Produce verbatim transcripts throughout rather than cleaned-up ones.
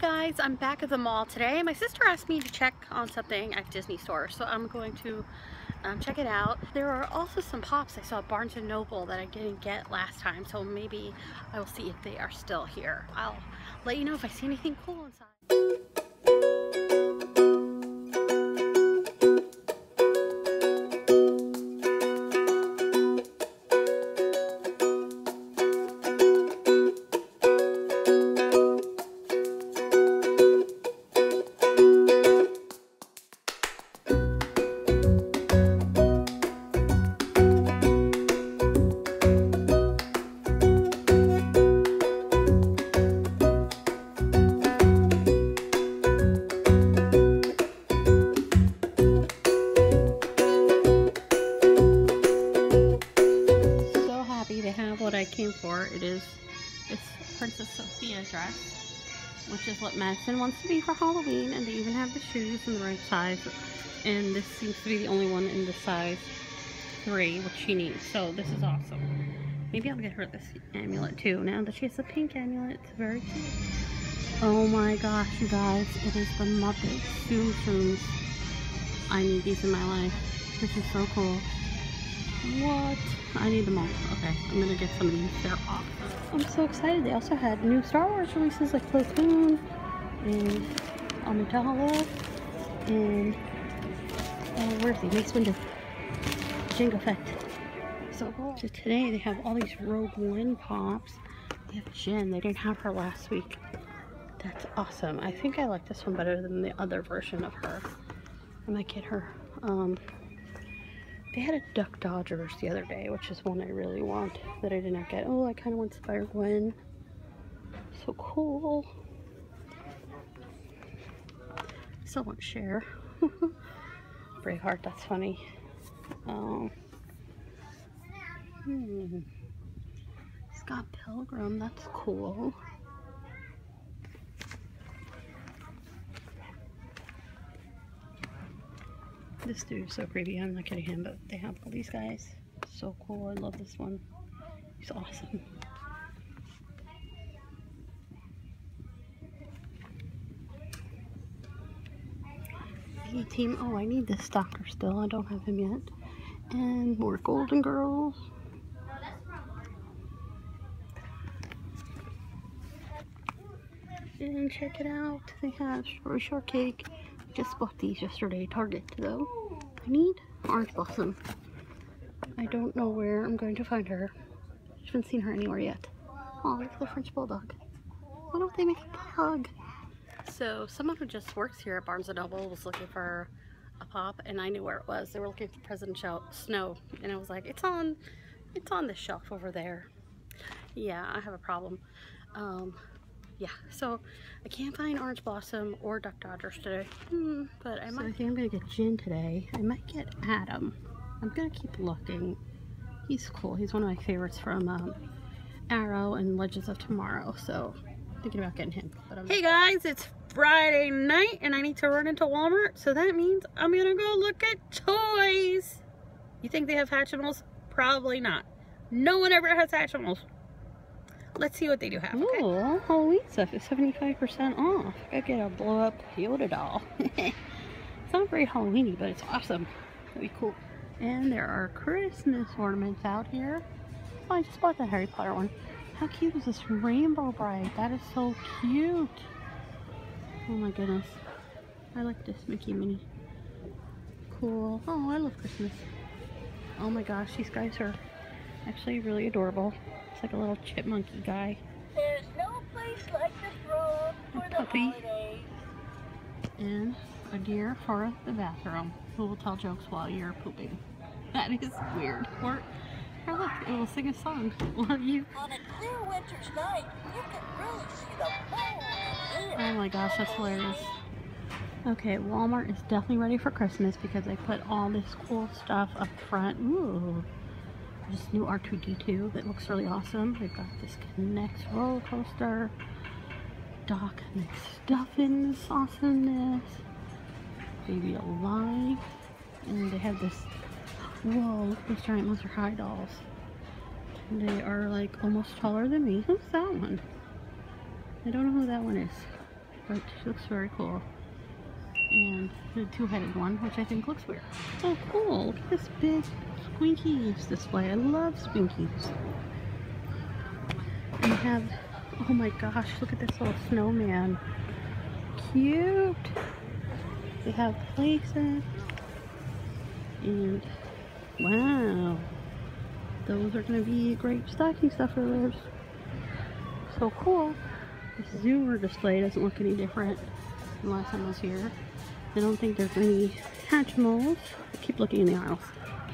Hey guys, I'm back at the mall today. My sister asked me to check on something at Disney Store, so I'm going to um, check it out. There are also some pops I saw at Barnes and Noble that I didn't get last time, so maybe I will see if they are still here. I'll let you know if I see anything cool inside. It is this Princess Sophia dress, which is what Madison wants to be for Halloween, and they even have the shoes in the right size, and this seems to be the only one in the size three, which she needs, so this is awesome. Maybe I'll get her this amulet too, now that she has a pink amulet. It's very cute. Oh my gosh, you guys, it is the Muppets Tsum Tsums. I need these in my life. This is so cool. What? I need them all. Okay, I'm gonna get some of these. They're awesome. I'm so excited. They also had new Star Wars releases like Pilgrim and Amidala and oh, where's the Mace Windu? Jango Effect. So cool. So today they have all these Rogue One pops. They have Jen. They didn't have her last week. That's awesome. I think I like this one better than the other version of her. I might get her. Um, They had a Duck Dodgers the other day, which is one I really want that I did not get. Oh, I kind of want Spider Gwen. So cool. Still want Cher. Braveheart, that's funny. Oh. Hmm. It's got Pilgrim, that's cool. This dude is so creepy. I'm not kidding him, but they have all these guys. So cool. I love this one. He's awesome. Hey team. Oh, I need this stalker still. I don't have him yet. And more Golden Girls. And check it out. They have strawberry shortcake. Just bought these yesterday at Target though. I need Art Blossom. I don't know where I'm going to find her. I haven't seen her anywhere yet. Oh, look at the French Bulldog. Why don't they make a pug? So someone who just works here at Barnes and Noble was looking for a pop, and I knew where it was. They were looking for President Snow, and I was like, it's on, it's on the shelf over there. Yeah, I have a problem. Um, Yeah, so I can't find Orange Blossom or Duck Dodgers today, hmm, but I might. So I think I'm gonna get Jen today. I might get Adam. I'm gonna keep looking. He's cool. He's one of my favorites from um, Arrow and Legends of Tomorrow. So I'm thinking about getting him. But I'm hey guys, it's Friday night, and I need to run into Walmart. So that means I'm gonna go look at toys. You think they have Hatchimals? Probably not. No one ever has Hatchimals. Let's see what they do have. Okay? Oh, Halloween stuff is seventy-five percent off. I get a blow up Yoda doll. It's not very Halloweeny, but it's awesome. That'd be cool. And there are Christmas ornaments out here. Oh, I just bought that Harry Potter one. How cute is this rainbow bride? That is so cute. Oh my goodness. I like this Mickey Minnie. Cool. Oh, I love Christmas. Oh my gosh, these guys are actually really adorable. It's like a little chipmunky guy. There's no place like this road for a the puppy. Holidays. And a deer for the bathroom who will tell jokes while you're pooping. That is weird. Or, or look, it will sing a song while you. On a clear winter's night, you can really see the whole deer. Oh my gosh, that's hilarious. Okay, Walmart is definitely ready for Christmas because they put all this cool stuff up front. Ooh. This new R two D two that looks really awesome. They've got this Connects roller coaster, Doc McStuffins awesomeness, Baby Alive, and they have this, whoa, look at those giant Monster High dolls. They are like almost taller than me. Who's that one? I don't know who that one is. but she looks very cool. And the two-headed one, which I think looks weird. Oh, cool! Look at this big Squinkies display. I love Squinkies. And have, oh my gosh, look at this little snowman. Cute! They have places. And wow! Those are going to be great stocking stuffers. So cool! This Zoomer display doesn't look any different than last time I was here. I don't think there's any Hatchimals. I keep looking in the aisles.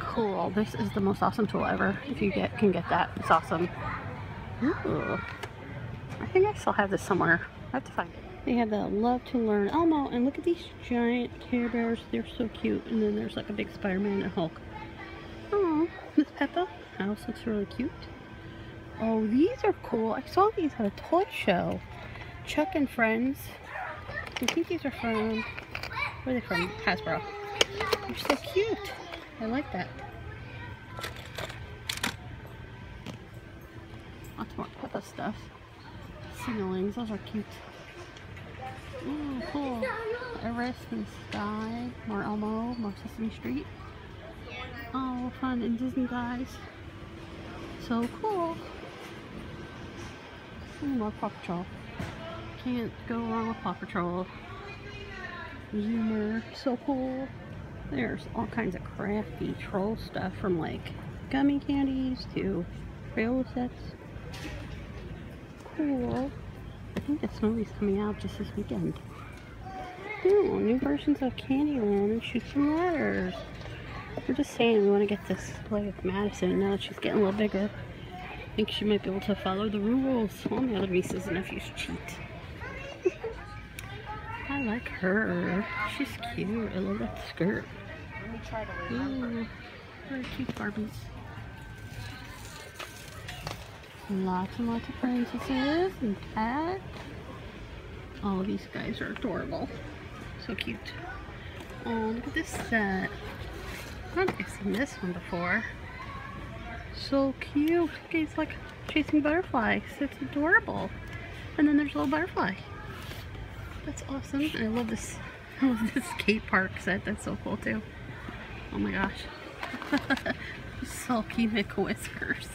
Cool. This is the most awesome tool ever. If you get can get that, it's awesome. Ooh. I think I still have this somewhere. I have to find it. They have the Love to Learn Elmo, and look at these giant Care Bears. They're so cute. And then there's like a big Spider-Man and Hulk. Oh, Miss Peppa. House looks really cute. Oh, these are cool. I saw these at a toy show. Chuck and Friends. I think these are from, where are they from? Hasbro. They're so cute. I like that. Lots more Peppa stuff. Singlings, those are cute. Ooh, cool. Everest and Sky, more Elmo, more Sesame Street. Oh, fun, and Disney guys. So cool. Ooh, more Paw Patrol. Can't go wrong with Paw Patrol. Zoomer, so cool. There's all kinds of crafty troll stuff, from like gummy candies to Crayola sets. Cool. I think this movie's coming out just this weekend. Ooh, new versions of Candyland and Shoot Some Ladders. We're just saying we want to get this display with Madison now that she's getting a little bigger. I think she might be able to follow the rules. All the other nieces and nephews cheat. I like her. She's cute. I love that skirt. Let me try to remember. Ooh, very cute Barbies. Lots and lots of princesses and cats. All of these guys are adorable. So cute. Oh, look at this set. I don't think I've seen this one before. So cute. He's like chasing butterflies. It's adorable. And then there's a little butterfly. That's awesome. And I love this. I love this skate park set. That's so cool too. Oh my gosh. Sulky McWhiskers.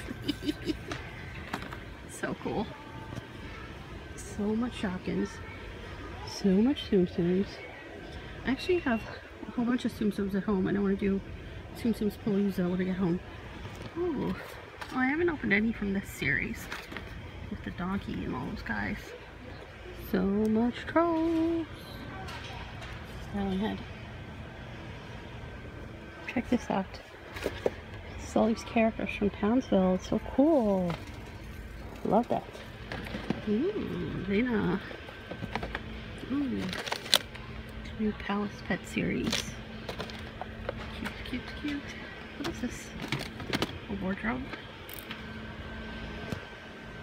So cool. So much Shopkins. So much Tsum Tsums. I actually have a whole bunch of Tsum Tsums at home. I don't want to do Tsum Tsums Palooza when I get home. Ooh. Oh, I haven't opened any from this series. With the donkey and all those guys. So much Trolls. Sally Head. Check this out. This is all these characters from Townsville. It's so cool. Love that. Ooh, Lena. Ooh. New Palace Pet series. Cute, cute, cute. What is this? A wardrobe?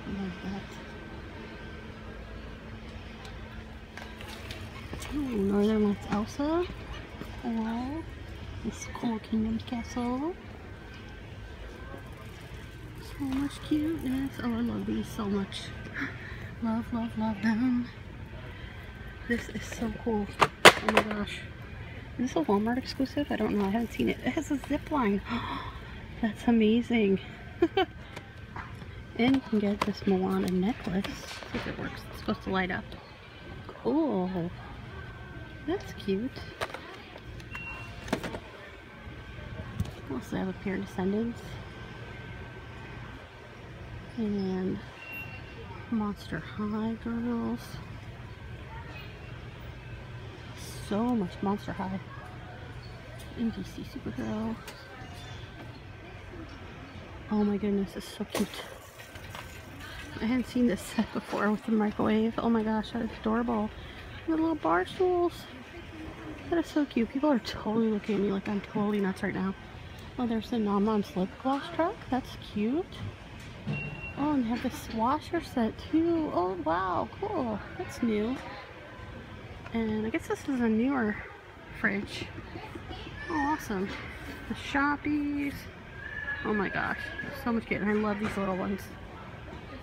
I love that. Ooh, Northern Lights Elsa. Or this cool Kingdom's Castle. So much cuteness. Oh, I love these so much. Love, love, love them. This is so cool. Oh my gosh. Is this a Walmart exclusive? I don't know. I haven't seen it. It has a zip line. That's amazing. And you can get this Moana necklace. See if it works. It's supposed to light up. Cool. That's cute. What else do I have up here? Descendants. And Monster High girls. So much Monster High. N P C superhero. Oh my goodness, it's so cute. I hadn't seen this set before with the microwave. Oh my gosh, that is adorable. The little bar stools. That is so cute. People are totally looking at me like I'm totally nuts right now. Oh, there's the Nom Nom's lip gloss truck. That's cute. Oh, and they have this washer set too. Oh wow, cool. That's new. And I guess this is a newer fridge. Oh, awesome. The Shoppies. Oh my gosh. So much good. I love these little ones.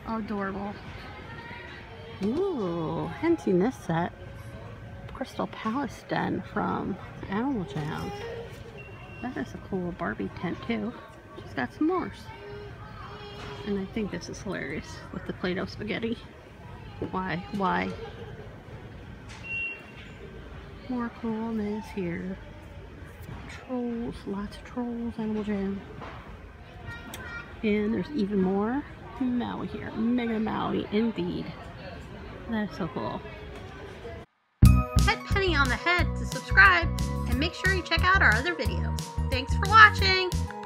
Adorable. Ooh, haven't seen this set. Crystal Palace Den from Animal Jam. That is a cool Barbie tent too. She's got some s'mores. And I think this is hilarious with the Play-Doh spaghetti. Why? Why? More coolness here. Trolls, lots of Trolls, Animal Jam. And there's even more Maui here. Mega Maui indeed. That is so cool. Hit Penny on the head to subscribe and make sure you check out our other videos. Thanks for watching!